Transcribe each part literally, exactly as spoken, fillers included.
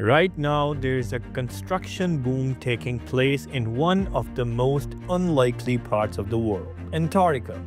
Right now, there's a construction boom taking place in one of the most unlikely parts of the world, Antarctica.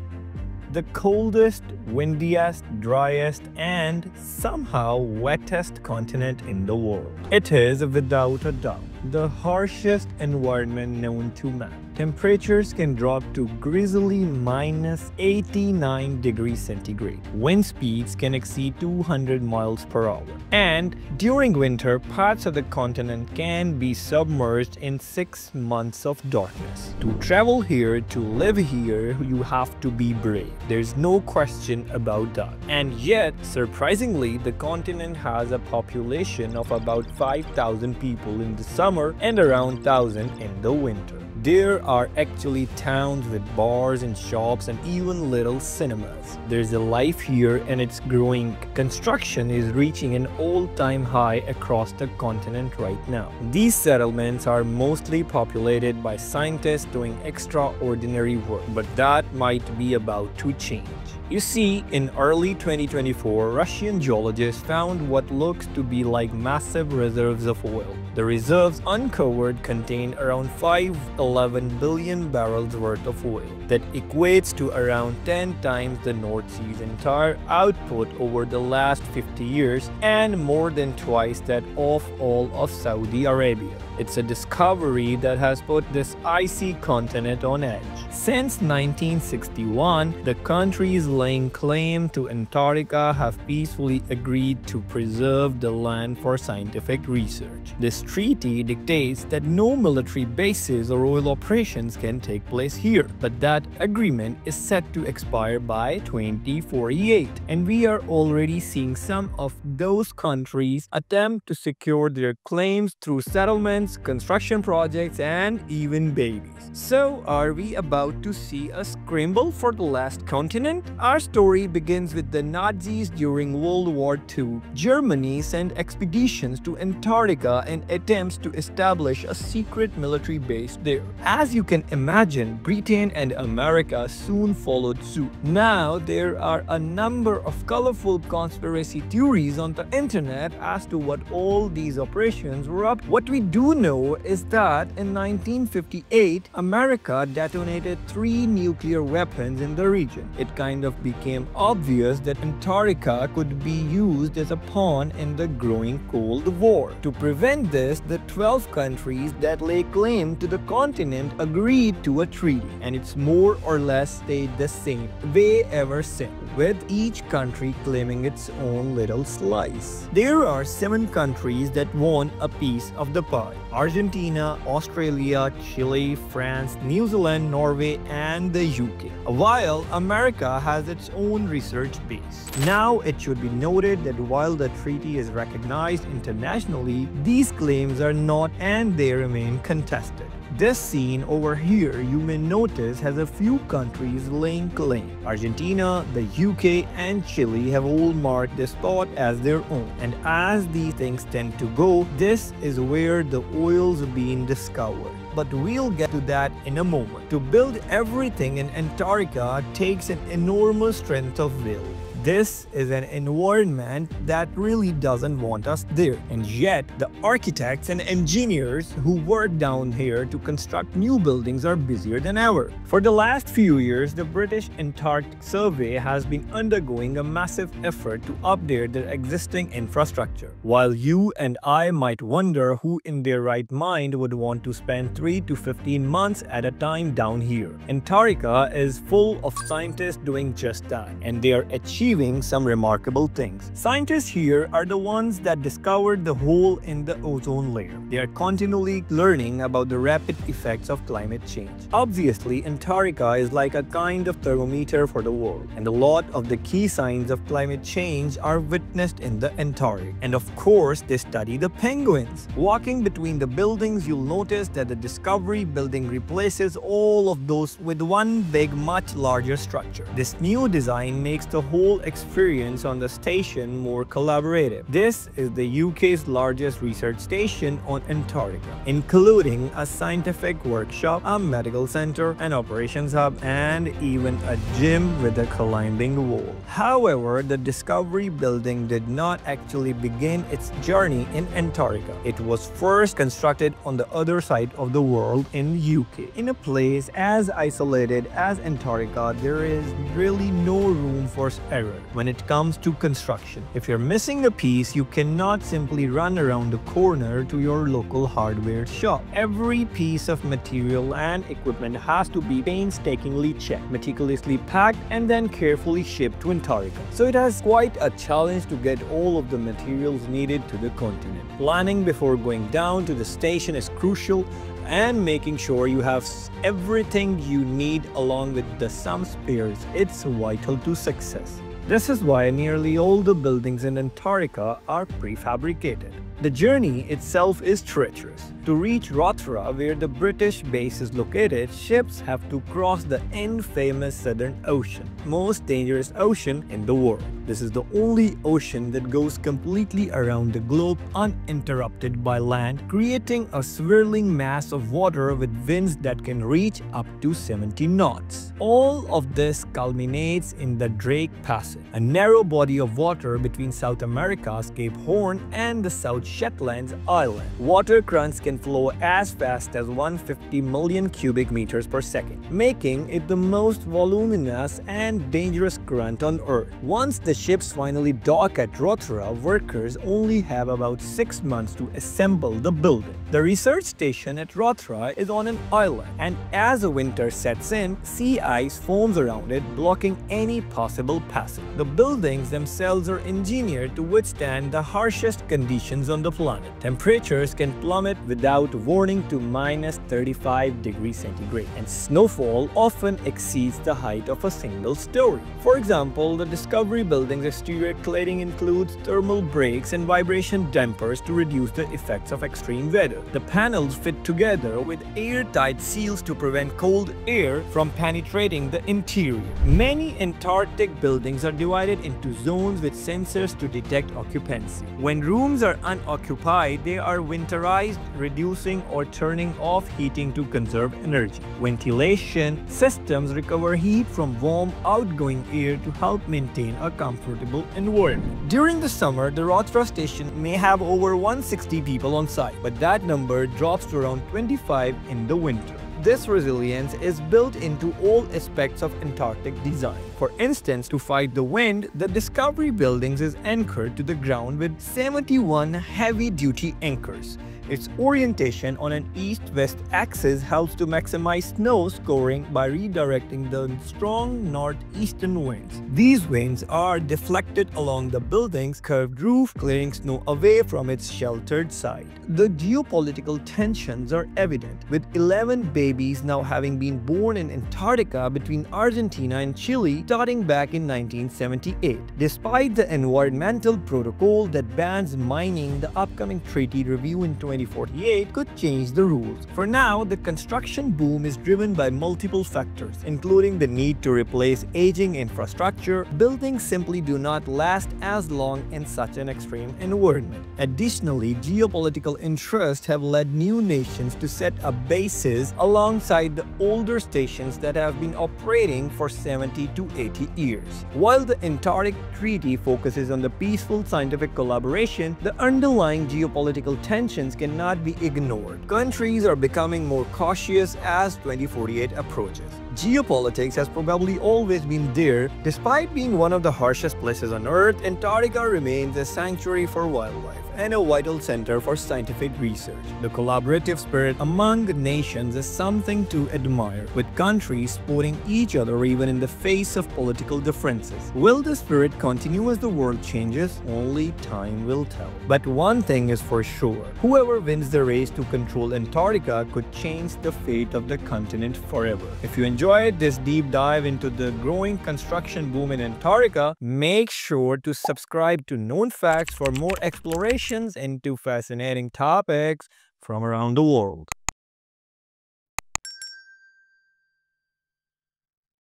The coldest, windiest, driest, and somehow wettest continent in the world. It is, without a doubt, the harshest environment known to man. Temperatures can drop to grizzly minus eighty-nine degrees centigrade. Wind speeds can exceed two hundred miles per hour. And during winter, parts of the continent can be submerged in six months of darkness. To travel here, to live here, you have to be brave. There's no question about that. And yet, surprisingly, the continent has a population of about five thousand people in the summer and around one thousand in the winter. There are actually towns with bars and shops and even little cinemas. There's a life here and it's growing. Construction is reaching an all-time high across the continent right now. These settlements are mostly populated by scientists doing extraordinary work, but that might be about to change. You see, in early twenty twenty-four, Russian geologists found what looks to be like massive reserves of oil. The reserves uncovered contain around five point one one billion barrels worth of oil. That equates to around ten times the North Sea's entire output over the last fifty years and more than twice that of all of Saudi Arabia. It's a discovery that has put this icy continent on edge. Since nineteen sixty-one, the countries laying claim to Antarctica have peacefully agreed to preserve the land for scientific research. This treaty dictates that no military bases or oil operations can take place here, but that agreement is set to expire by twenty forty-eight, and we are already seeing some of those countries attempt to secure their claims through settlements, construction projects, and even babies. So, are we about to see a scramble for the last continent? Our story begins with the Nazis during World War Two. Germany sent expeditions to Antarctica in attempts to establish a secret military base there. As you can imagine, Britain and America soon followed suit. Now, there are a number of colorful conspiracy theories on the internet as to what all these operations were up to. What we do know is that in nineteen fifty-eight, America detonated three nuclear weapons in the region. It kind of became obvious that Antarctica could be used as a pawn in the growing Cold War. To prevent this, the twelve countries that lay claim to the continent agreed to a treaty, and it's more or less stayed the same way ever since, with each country claiming its own little slice. There are seven countries that want a piece of the pie: Argentina, Australia, Chile, France, New Zealand, Norway, and the U K. While America has its own research base. Now, it should be noted that while the treaty is recognized internationally, these claims are not, and they remain contested. This scene over here, you may notice, has a few countries laying claim. Argentina, the U K, and Chile have all marked this spot as their own. And as these things tend to go, this is where the oil's being discovered. But we'll get to that in a moment. To build everything in Antarctica takes an enormous strength of will. This is an environment that really doesn't want us there. And yet, the architects and engineers who work down here to construct new buildings are busier than ever. For the last few years, the British Antarctic Survey has been undergoing a massive effort to update their existing infrastructure. While you and I might wonder who in their right mind would want to spend three to fifteen months at a time down here, Antarctica is full of scientists doing just that, and they are achieving some remarkable things. Scientists here are the ones that discovered the hole in the ozone layer. They are continually learning about the rapid effects of climate change. Obviously, Antarctica is like a kind of thermometer for the world, and a lot of the key signs of climate change are witnessed in the Antarctic. And of course, they study the penguins. Walking between the buildings, you'll notice that the Discovery building replaces all of those with one big, much larger structure. This new design makes the whole experience on the station more collaborative. This is the U K's largest research station on Antarctica, including a scientific workshop, a medical center, an operations hub, and even a gym with a climbing wall. However, the Discovery building did not actually begin its journey in Antarctica. It was first constructed on the other side of the world in U K. In a place as isolated as Antarctica, there is really no room for error when it comes to construction. If you're missing a piece, you cannot simply run around the corner to your local hardware shop. Every piece of material and equipment has to be painstakingly checked, meticulously packed, and then carefully shipped to Antarctica. So it has quite a challenge to get all of the materials needed to the continent. Planning before going down to the station is crucial, and making sure you have everything you need along with the some spares, it's vital to success. This is why nearly all the buildings in Antarctica are prefabricated. The journey itself is treacherous. To reach Rothera, where the British base is located, ships have to cross the infamous Southern Ocean, most dangerous ocean in the world. This is the only ocean that goes completely around the globe uninterrupted by land, creating a swirling mass of water with winds that can reach up to seventy knots. All of this culminates in the Drake Passage, a narrow body of water between South America's Cape Horn and the South Shetland Islands. Water currents can flow as fast as one hundred fifty million cubic meters per second, making it the most voluminous and dangerous current on Earth. Once the ships finally dock at Rothera, workers only have about six months to assemble the building. The research station at Rothera is on an island, and as the winter sets in, sea ice forms around it, blocking any possible passage. The buildings themselves are engineered to withstand the harshest conditions on the planet. Temperatures can plummet without warning to minus thirty-five degrees centigrade, and snowfall often exceeds the height of a single story. For example, the Discovery building's exterior cladding includes thermal brakes and vibration dampers to reduce the effects of extreme weather. The panels fit together with airtight seals to prevent cold air from penetrating the interior. Many Antarctic buildings are divided into zones with sensors to detect occupancy. When rooms are unoccupied, they are winterized, reducing or turning off heating to conserve energy. Ventilation systems recover heat from warm outgoing air to help maintain a comfortable environment. During the summer, the Rothera station may have over one hundred sixty people on site, but that number drops to around twenty-five in the winter. This resilience is built into all aspects of Antarctic design. For instance, to fight the wind, the Discovery buildings is anchored to the ground with seventy-one heavy-duty anchors. Its orientation on an east-west axis helps to maximize snow scoring by redirecting the strong northeastern winds. These winds are deflected along the building's curved roof, clearing snow away from its sheltered side. The geopolitical tensions are evident, with eleven babies now having been born in Antarctica between Argentina and Chile starting back in nineteen seventy-eight. Despite the environmental protocol that bans mining, the upcoming treaty review in twenty forty-eight could change the rules. For now, the construction boom is driven by multiple factors, including the need to replace aging infrastructure. Buildings simply do not last as long in such an extreme environment. Additionally, geopolitical interests have led new nations to set up bases alongside the older stations that have been operating for seventy to eighty years. While the Antarctic Treaty focuses on the peaceful scientific collaboration, the underlying geopolitical tensions cannot be ignored. Countries are becoming more cautious as twenty forty-eight approaches. Geopolitics has probably always been there. Despite being one of the harshest places on Earth, Antarctica remains a sanctuary for wildlife and a vital center for scientific research. The collaborative spirit among nations is something to admire, with countries supporting each other even in the face of political differences. Will the spirit continue as the world changes? Only time will tell. But one thing is for sure, whoever wins the race to control Antarctica could change the fate of the continent forever. If you enjoy Enjoyed this deep dive into the growing construction boom in Antarctica, make sure to subscribe to Known Facts for more explorations into fascinating topics from around the world.